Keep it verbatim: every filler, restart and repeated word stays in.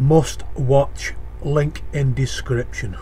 Must watch, link in description.